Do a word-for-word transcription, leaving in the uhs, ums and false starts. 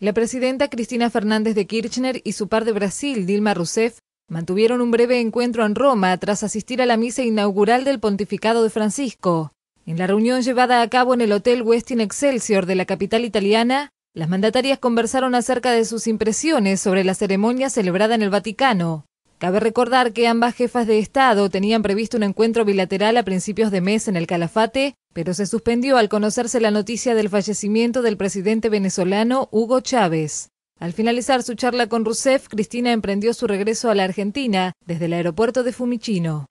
La presidenta Cristina Fernández de Kirchner y su par de Brasil, Dilma Rousseff, mantuvieron un breve encuentro en Roma tras asistir a la misa inaugural del pontificado de Francisco. En la reunión llevada a cabo en el Hotel Westin Excelsior de la capital italiana, las mandatarias conversaron acerca de sus impresiones sobre la ceremonia celebrada en el Vaticano. Cabe recordar que ambas jefas de Estado tenían previsto un encuentro bilateral a principios de mes en el Calafate, pero se suspendió al conocerse la noticia del fallecimiento del presidente venezolano Hugo Chávez. Al finalizar su charla con Rousseff, Cristina emprendió su regreso a la Argentina desde el aeropuerto de Fiumicino.